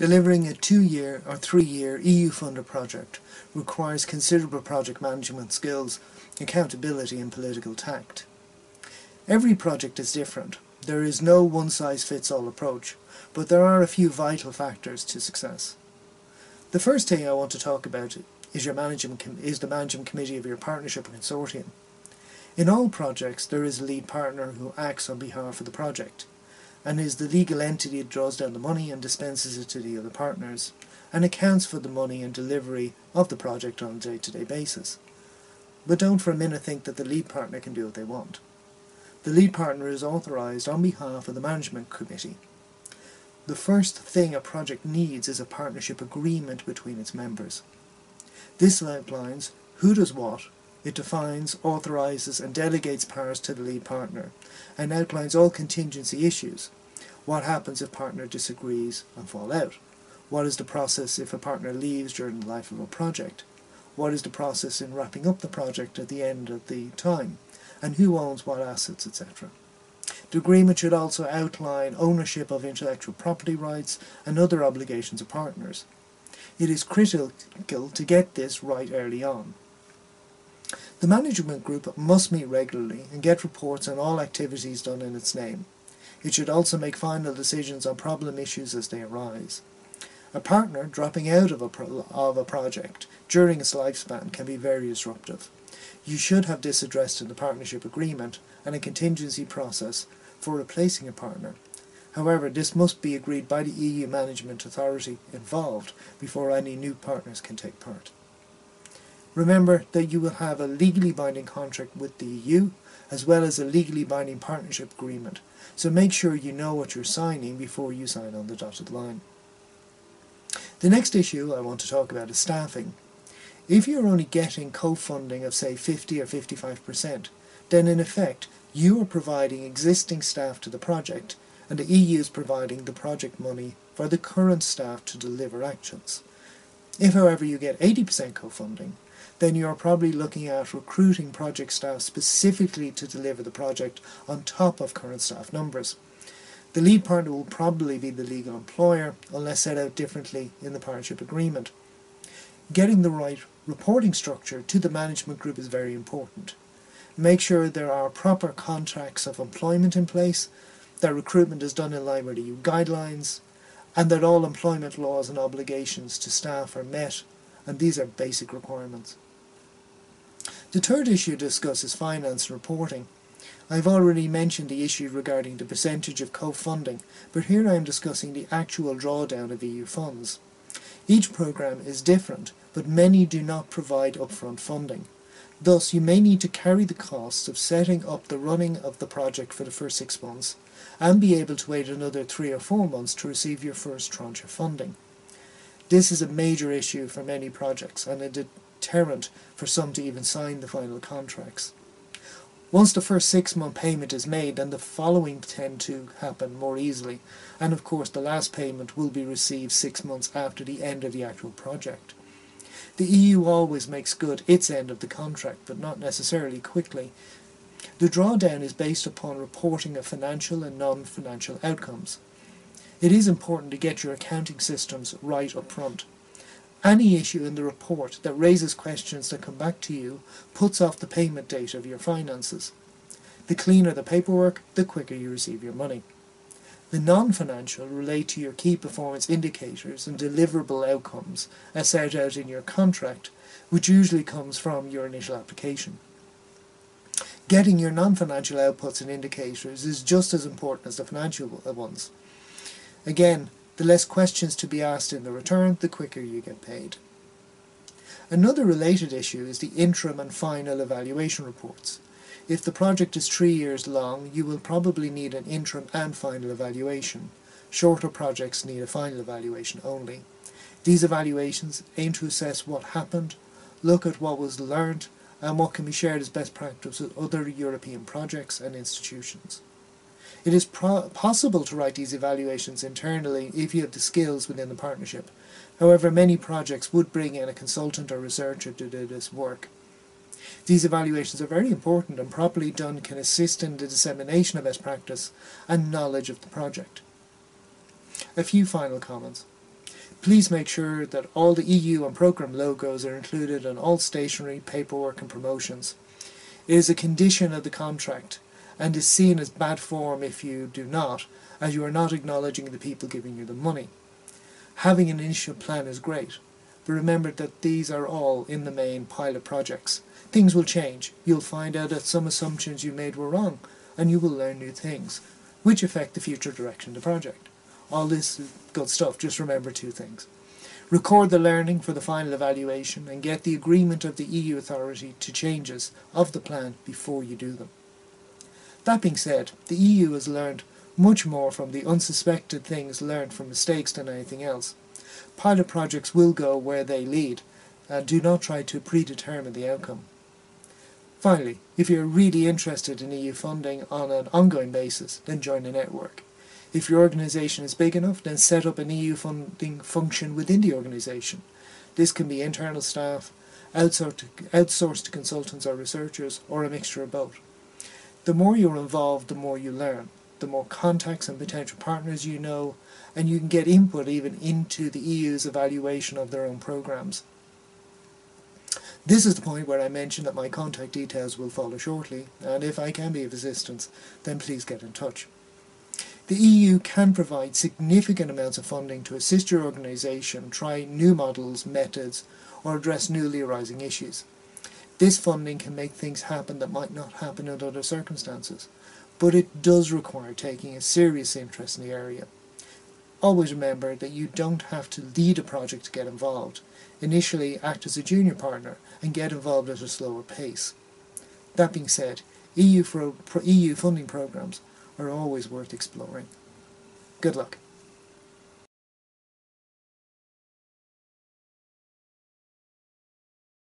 Delivering a 2-year or 3-year EU-funded project requires considerable project management skills, accountability and political tact. Every project is different. There is no one-size-fits-all approach, but there are a few vital factors to success. The first thing I want to talk about is the management committee of your partnership or consortium. In all projects, there is a lead partner who acts on behalf of the project, and is the legal entity that draws down the money and dispenses it to the other partners, and accounts for the money and delivery of the project on a day-to-day basis. But don't for a minute think that the lead partner can do what they want. The lead partner is authorised on behalf of the management committee. The first thing a project needs is a partnership agreement between its members. This outlines who does what. It defines, authorises and delegates powers to the lead partner, and outlines all contingency issues. What happens if partner disagrees and fall out? What is the process if a partner leaves during the life of a project? What is the process in wrapping up the project at the end of the time? And who owns what assets, etc. The agreement should also outline ownership of intellectual property rights and other obligations of partners. It is critical to get this right early on. The management group must meet regularly and get reports on all activities done in its name. It should also make final decisions on problem issues as they arise. A partner dropping out of a project during its lifespan can be very disruptive. You should have this addressed in the partnership agreement and a contingency process for replacing a partner. However, this must be agreed by the EU management authority involved before any new partners can take part. Remember that you will have a legally binding contract with the EU, as well as a legally binding partnership agreement, so make sure you know what you're signing before you sign on the dotted line. The next issue I want to talk about is staffing. If you're only getting co-funding of say 50 or 55%, then in effect you are providing existing staff to the project, and the EU is providing the project money for the current staff to deliver actions. If however you get 80% co-funding, then you are probably looking at recruiting project staff specifically to deliver the project on top of current staff numbers. The lead partner will probably be the legal employer, unless set out differently in the partnership agreement. Getting the right reporting structure to the management group is very important. Make sure there are proper contracts of employment in place, that recruitment is done in line with EU guidelines, and that all employment laws and obligations to staff are met, and these are basic requirements. The third issue discusses finance and reporting. I've already mentioned the issue regarding the percentage of co-funding, but here I am discussing the actual drawdown of EU funds. Each programme is different, but many do not provide upfront funding. Thus, you may need to carry the costs of setting up the running of the project for the first 6 months, and be able to wait another 3 or 4 months to receive your first tranche of funding. This is a major issue for many projects, and a deterrent for some to even sign the final contracts. Once the first 6-month payment is made, then the following tend to happen more easily, and of course the last payment will be received 6 months after the end of the actual project. The EU always makes good its end of the contract, but not necessarily quickly. The drawdown is based upon reporting of financial and non-financial outcomes. It is important to get your accounting systems right up front. Any issue in the report that raises questions that come back to you puts off the payment date of your finances. The cleaner the paperwork, the quicker you receive your money. The non-financial relate to your key performance indicators and deliverable outcomes as set out in your contract, which usually comes from your initial application. Getting your non-financial outputs and indicators is just as important as the financial ones. Again, the less questions to be asked in the return, the quicker you get paid. Another related issue is the interim and final evaluation reports. If the project is 3 years long, you will probably need an interim and final evaluation. Shorter projects need a final evaluation only. These evaluations aim to assess what happened, look at what was learned, and what can be shared as best practice with other European projects and institutions. It is possible to write these evaluations internally if you have the skills within the partnership. However, many projects would bring in a consultant or researcher to do this work. These evaluations are very important, and properly done can assist in the dissemination of best practice and knowledge of the project. A few final comments. Please make sure that all the EU and program logos are included on all stationery, paperwork and promotions. It is a condition of the contract and is seen as bad form if you do not, as you are not acknowledging the people giving you the money. Having an initial plan is great, but remember that these are all, in the main, pilot projects. Things will change. You'll find out that some assumptions you made were wrong, and you will learn new things, which affect the future direction of the project. All this is good stuff. Just remember two things. Record the learning for the final evaluation and get the agreement of the EU authority to changes of the plan before you do them. That being said, the EU has learned much more from the unsuspected things learned from mistakes than anything else. Pilot projects will go where they lead, and do not try to predetermine the outcome. Finally, if you're really interested in EU funding on an ongoing basis, then join a network. If your organisation is big enough, then set up an EU funding function within the organisation. This can be internal staff, outsourced to consultants or researchers, or a mixture of both. The more you're involved, the more you learn. The more contacts and potential partners you know, and you can get input even into the EU's evaluation of their own programmes. This is the point where I mentioned that my contact details will follow shortly, and if I can be of assistance, then please get in touch. The EU can provide significant amounts of funding to assist your organisation try new models, methods, or address newly arising issues. This funding can make things happen that might not happen in other circumstances, but it does require taking a serious interest in the area. Always remember that you don't have to lead a project to get involved. Initially, act as a junior partner and get involved at a slower pace. That being said, EU funding programs are always worth exploring. Good luck.